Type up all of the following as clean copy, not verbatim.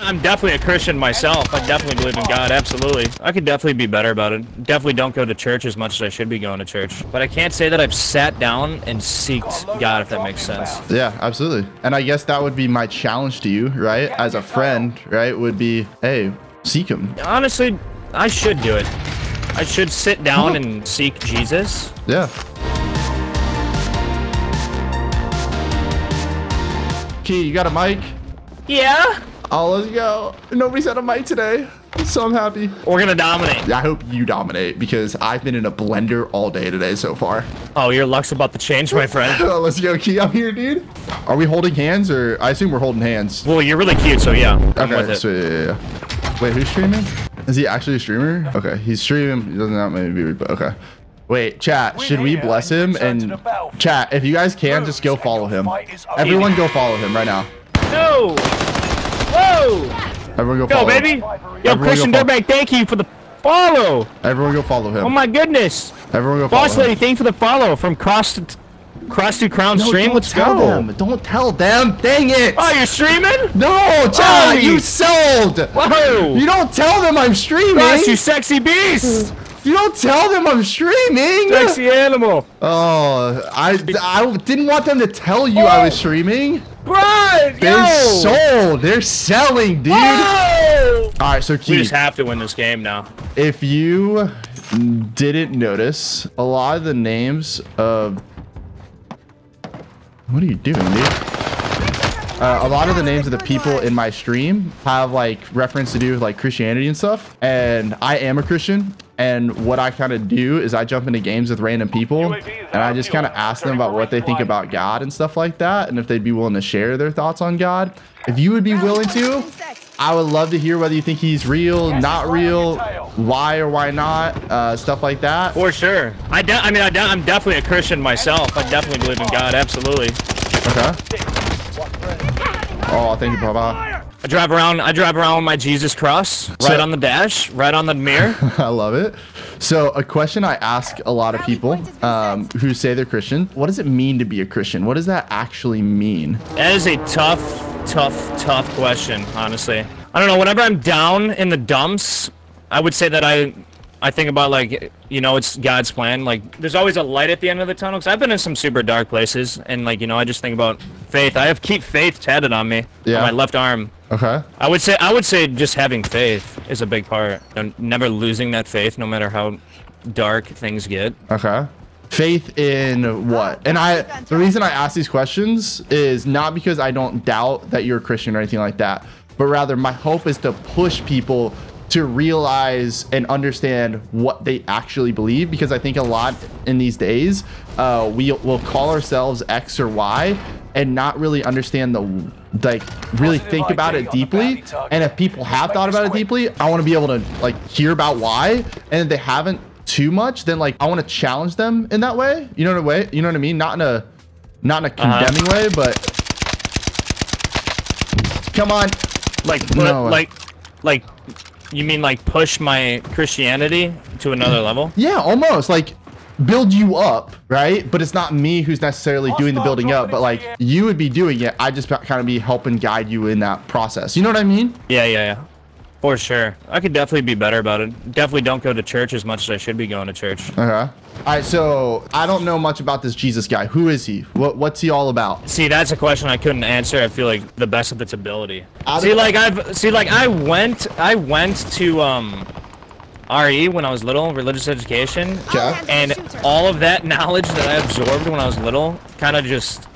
I'm definitely a Christian myself. I definitely believe in God, absolutely. I could definitely be better about it. Definitely don't go to church as much as I should be going to church. But I can't say that I've sat down and sought God, if that makes sense. Yeah, absolutely. And I guess that would be my challenge to you, right? As a friend, right? Would be, hey, seek him. Honestly, I should do it. I should sit down and seek Jesus. Yeah. Key, you got a mic? Yeah. Oh, let's go. Nobody's had a mic today, so I'm happy. We're gonna dominate. I hope you dominate, because I've been in a blender all day today so far. Oh, your luck's about to change, my friend. Oh, let's go, Key. I'm here, dude. Are we holding hands, or I assume we're holding hands? Well, you're really cute, so yeah. I'm okay, with it. So yeah. Wait, who's streaming? Is he actually a streamer? Okay, he's streaming. He doesn't have maybe, but okay. Wait, chat, should we bless him? And chat, if you guys can, just go follow him. Everyone go follow him right now. No! Whoa! Everyone go follow him. Yo, baby! Yo, Christian Durbeck, thank you for the follow! Everyone go follow him. Oh my goodness! Everyone go follow him. Boss lady, thank you for the follow from Cross to Crown stream. Let's go. Don't tell them. Dang it. Oh, you're streaming? No, John, you sold. Whoa. You don't tell them I'm streaming. Yes, you sexy beast. You don't tell them I'm streaming. Sexy animal. Oh, I didn't want them to tell you I was streaming. Brian, They're sold. They're selling, dude. Whoa. All right, so we just have to win this game now. If you didn't notice, a lot of the names of... What are you doing, dude? A lot of the names of the people in my stream have like reference to do with like Christianity and stuff. And I am a Christian. And what I kind of do is I jump into games with random people and I just kind of ask them about what they think about God and stuff like that. And if they'd be willing to share their thoughts on God. If you would be willing to, I would love to hear whether you think he's real, not real, why or why not, stuff like that. For sure. I mean, I'm definitely a Christian myself. I definitely believe in God. Absolutely. Okay. Oh, thank you, Baba. I drive around with my Jesus cross, right on the dash, right on the mirror. I love it. So a question I ask a lot of people who say they're Christian, what does it mean to be a Christian? What does that actually mean? That is a tough question, honestly. I don't know, whenever I'm down in the dumps, I would say that I think about, like, you know, it's God's plan. Like, there's always a light at the end of the tunnel, because I've been in some super dark places, and, like, you know, I just think about faith. I keep faith tatted on me, on my left arm. Okay. I would say just having faith is a big part. And never losing that faith, no matter how dark things get. Okay. Faith in what? And the reason I ask these questions is not because I don't doubt that you're a Christian or anything like that, but rather my hope is to push people to realize and understand what they actually believe, because I think a lot in these days, we will call ourselves X or Y and not really understand the, like, really think about it deeply. And if people have thought about it deeply, I want to be able to, like, hear about why, and if they haven't too much, then, like, I want to challenge them in that way, you know what I mean? Not in a condemning way, but come on, like you mean, like, push my Christianity to another level? Yeah, almost like build you up, right? But it's not me who's necessarily doing the building up, but, like, you would be doing it. I just kind of be helping guide you in that process, you know what I mean? Yeah. For sure. I could definitely be better about it. Definitely don't go to church as much as I should be going to church. Okay. All right, so I don't know much about this Jesus guy. Who is he? What's he all about? See, that's a question I couldn't answer. I feel like the best of its ability. I went to RE when I was little, religious education. Okay. And all of that knowledge that I absorbed when I was little kind of just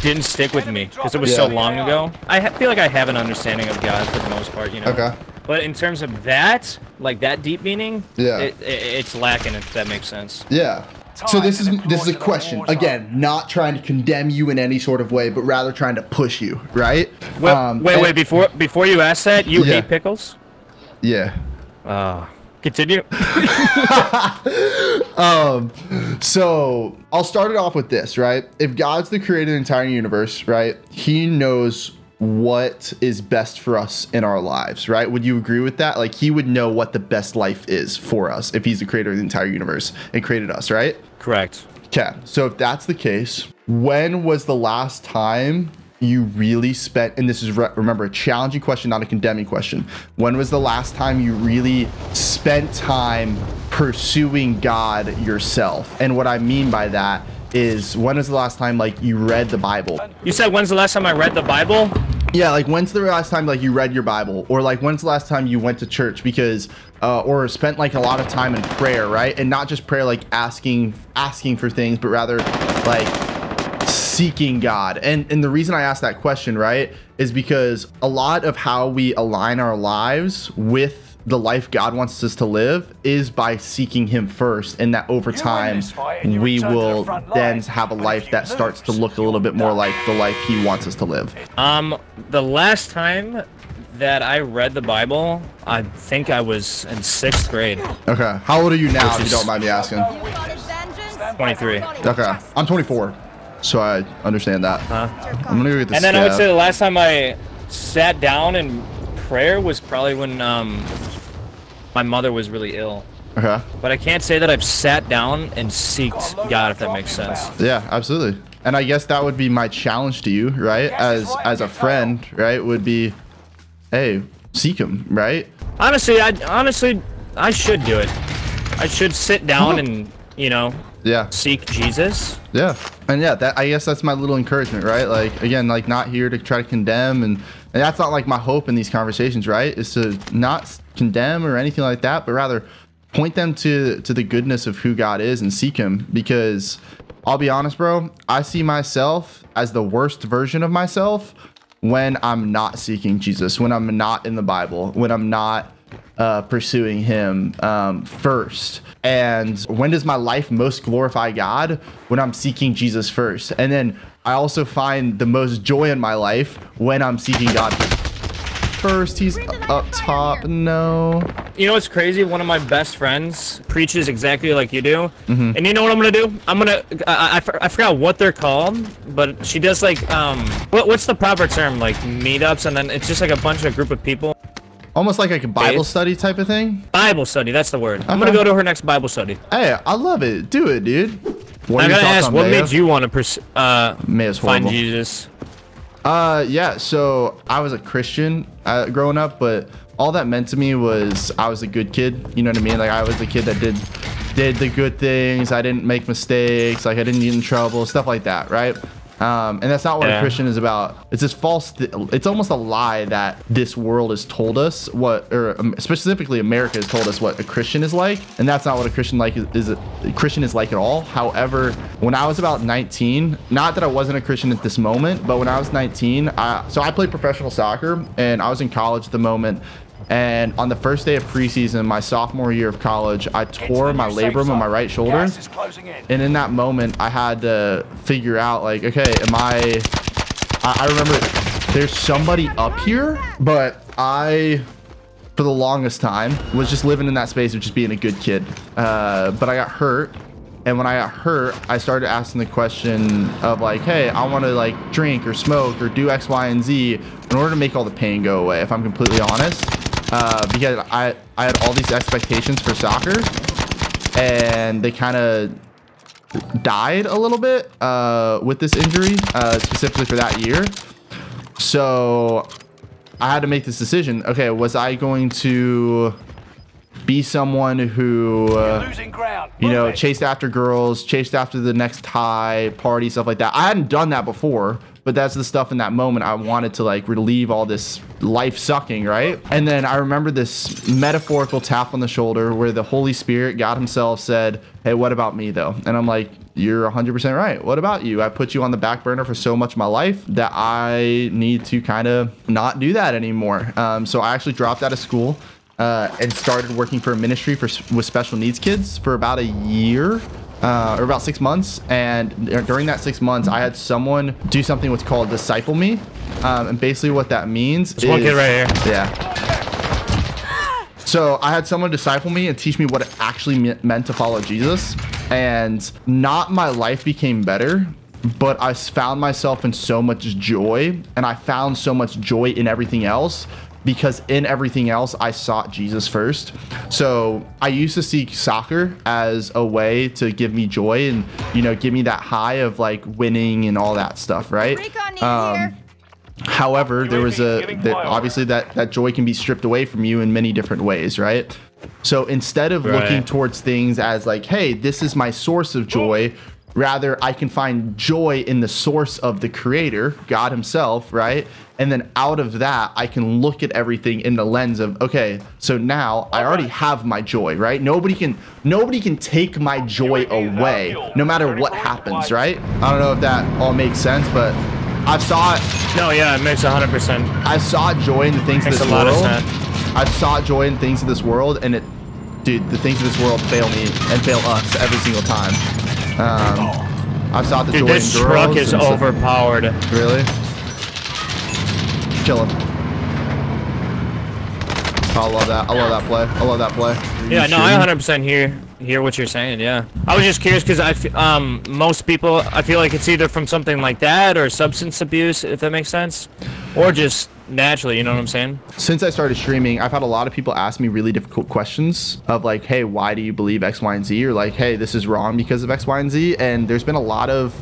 didn't stick with me because it was so long ago. I feel like I have an understanding of God for the most part, you know. Okay. But in terms of that, like, that deep meaning, it's lacking, if that makes sense. Yeah. So this is a question, again, not trying to condemn you in any sort of way, but rather trying to push you, right? Well, wait, before you ask that, you hate pickles? Yeah. Continue. So I'll start it off with this, right? If God's the creator of the entire universe, right? He knows what is best for us in our lives, right? Would you agree with that? Like, he would know what the best life is for us if he's the creator of the entire universe and created us, right? Correct. Okay. So if that's the case, when was the last time you really spent, and this is, remember, a challenging question, not a condemning question. When was the last time you really spent time pursuing God yourself? And what I mean by that is, when was the last time, like, you read the Bible? You said, when's the last time I read the Bible? Yeah, like, when's the last time, like, you read your Bible? Or, like, when's the last time you went to church? Because, or spent, like, a lot of time in prayer, right? And not just prayer, like, asking for things, but rather, like, seeking God. And the reason I asked that question, right, is because a lot of how we align our lives with the life God wants us to live is by seeking him first, and that over time we will then have a life that starts to look a little bit more like the life he wants us to live. The last time that I read the Bible, I think I was in 6th grade. Okay, how old are you now, if you don't mind me asking? 23. Okay, I'm 24, so I understand that. I'm gonna get this. And then I would say the last time I sat down and prayer was probably when my mother was really ill. Okay. But I can't say that I've sat down and seeked God, if that makes sense. Yeah, absolutely. And I guess that would be my challenge to you, right? As a friend, right, would be, hey, seek him, right? Honestly, I should do it. I should sit down and, you know, seek Jesus. Yeah. And yeah, that, I guess that's my little encouragement, right? Like, again, like, not here to try to condemn, and that's not like my hope in these conversations, right? Is to not condemn or anything like that, but rather point them to the goodness of who God is and seek him. Because I'll be honest, bro, I see myself as the worst version of myself when I'm not seeking Jesus, when I'm not in the Bible, when I'm not pursuing him first. And when does my life most glorify God? When I'm seeking Jesus first. And then I also find the most joy in my life when I'm seeking God first. He's up top. No. You know what's crazy? One of my best friends preaches exactly like you do. And you know what I'm gonna do? I'm gonna I forgot what they're called, but she does like what's the proper term? Like meetups, and then it's just like a bunch of group of people. Almost like a Bible study type of thing? Bible study, that's the word. I'm going to go to her next Bible study. Hey, I love it. Do it, dude. What I'm going to ask, what made you want to find Jesus? Yeah, so I was a Christian growing up, but all that meant to me was I was a good kid. You know what I mean? Like, I was the kid that did the good things. I didn't make mistakes. Like, I didn't get in trouble, stuff like that, right? And that's not what a Christian is about. It's this false, it's almost a lie that this world has told us what, or specifically America has told us what a Christian is like. And that's not what a Christian is like at all. However, when I was about 19, not that I wasn't a Christian at this moment, but when I was 19, so I played professional soccer and I was in college at the moment. And on the first day of preseason, my sophomore year of college, I tore my labrum on my right shoulder. And in that moment, I had to figure out, like, okay, I remember there's somebody up here, but I, for the longest time, was just living in that space of just being a good kid. But I got hurt. And when I got hurt, I started asking the question of like, hey, I want to like drink or smoke or do X, Y, and Z in order to make all the pain go away, if I'm completely honest. Because I had all these expectations for soccer and they kind of died a little bit with this injury, specifically for that year. So I had to make this decision. Okay, was I going to be someone who, you know, chased after girls, chased after the next high party, stuff like that? I hadn't done that before. But that's the stuff in that moment I wanted to like relieve all this life sucking, right? And then I remember this metaphorical tap on the shoulder where the Holy Spirit, God himself, said, hey, what about me though? And I'm like, you're 100% right. What about you? I put you on the back burner for so much of my life that I need to kind of not do that anymore. So I actually dropped out of school and started working for a ministry with special needs kids for about a year. Or about 6 months. And during that 6 months, I had someone do something what's called disciple me. And basically what that means is... one kid right here. Yeah. So I had someone disciple me and teach me what it actually meant to follow Jesus. And not my life became better, but I found myself in so much joy. And I found so much joy in everything else, because in everything else, I sought Jesus first. So I used to seek soccer as a way to give me joy and, you know, give me that high of like winning and all that stuff, right? However, there was obviously that joy can be stripped away from you in many different ways, right? So instead of looking towards things as like, hey, this is my source of joy, rather I can find joy in the source of the creator, God himself, right? And then out of that, I can look at everything in the lens of, okay, so now I already have my joy, right? Nobody can take my joy away, no matter what happens, right? I don't know if that all makes sense, but I've saw it. No, yeah, it makes 100%. I saw joy in the things of this world. I've saw joy in things of this world, and it, dude, the things of this world fail me and fail us every single time. I've saw the joy in girls. This truck is overpowered. Really? Kill him. I love that. I love that play. I love that play. Yeah, no, I 100% hear what you're saying. Yeah, I was just curious because most people, I feel like it's either from something like that or substance abuse, if that makes sense, or just naturally, you know what I'm saying? Since I started streaming, I've had a lot of people ask me really difficult questions of like, hey, why do you believe X, Y, and Z? Or like, hey, this is wrong because of X, Y, and Z. And there's been a lot of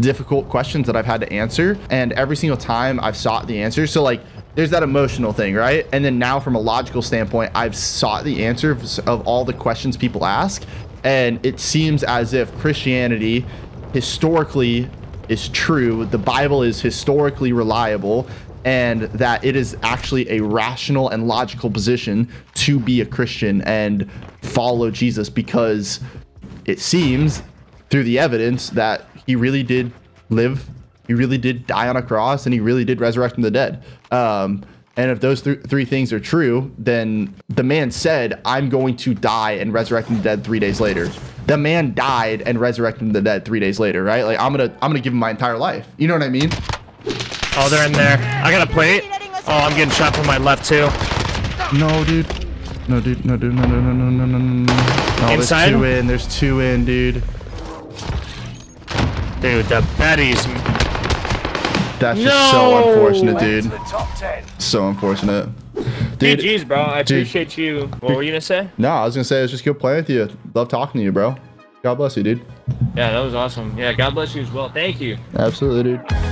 difficult questions that I've had to answer, and every single time I've sought the answer. So like, there's that emotional thing, right? And then now from a logical standpoint, I've sought the answer of all the questions people ask. And it seems as if Christianity historically is true. The Bible is historically reliable, and that it is actually a rational and logical position to be a Christian and follow Jesus, because it seems through the evidence that he really did live, he really did die on a cross, and he really did resurrect from the dead. And if those three things are true, then the man said, I'm going to die and resurrect from the dead 3 days later. The man died and resurrected from the dead 3 days later, right? Like, I'm gonna give him my entire life. You know what I mean? Oh, they're in there. I got a plate. Oh, I'm getting shot from my left too. No, dude. No, dude. No, dude. No, no, no, no, no, no, no. Inside? There's two in. There's two in, dude. Dude, the Betty's. That's just so unfortunate, dude. So unfortunate. Dude, GG's, bro. I appreciate you. What were you gonna say? No, I was gonna say, it's just good playing with you. Love talking to you, bro. God bless you, dude. Yeah, that was awesome. Yeah, God bless you as well. Thank you. Absolutely, dude.